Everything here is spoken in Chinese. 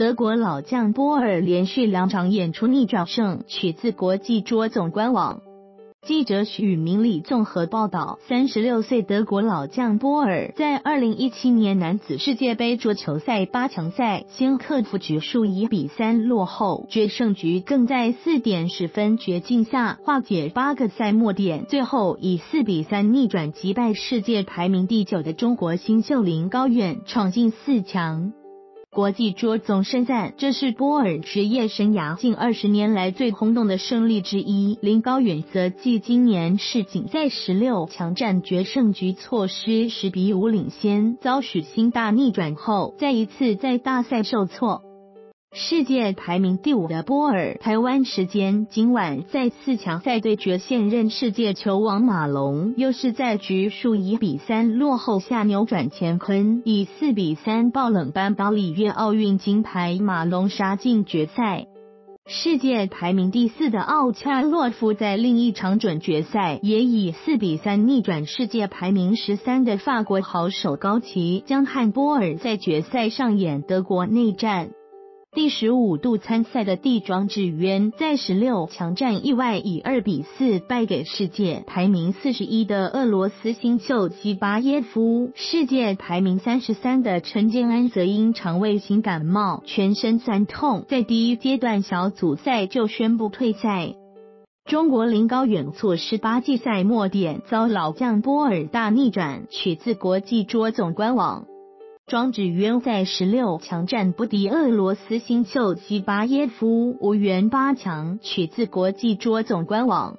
德国老将波尔连续2场演出逆转胜，取自国际桌总官网。记者许明礼综合报道，36岁德国老将波尔在2017年男子世界杯桌球赛8强赛先克服局数1-3落后，决胜局更在4点10分绝境下化解8个赛末点，最后以4-3逆转击败世界排名第9的中国新秀林高远，闯进4强。国际桌总盛赞这是波尔职业生涯近20年来最轰动的胜利之一。林高远则继今年世锦赛16强战决胜局错失10-5领先，遭许昕大逆转后，再一次在大赛受挫。世界排名第5的波尔，台湾时间今晚在4强赛对决现任世界球王马龙，又是在局数1-3落后下扭转乾坤，以4-3爆冷扳倒里约奥运金牌马龙，杀进决赛。世界排名第4的奥恰洛夫在另一场准决赛也以4-3逆转世界排名13的法国好手高齐，将和波尔在决赛上演德国内战。第15度参赛的地庄智渊在16强战意外以2-4败给世界排名41的俄罗斯新秀基巴耶夫，世界排名33的陈建安则因肠胃型感冒全身酸痛，在第一阶段小组赛就宣布退赛。中国林高远错失8季赛末点，遭老将波尔大逆转，取自国际桌总官网。庄智渊在16强战不敌俄罗斯新秀基巴耶夫，无缘8强，取自国际桌总官网。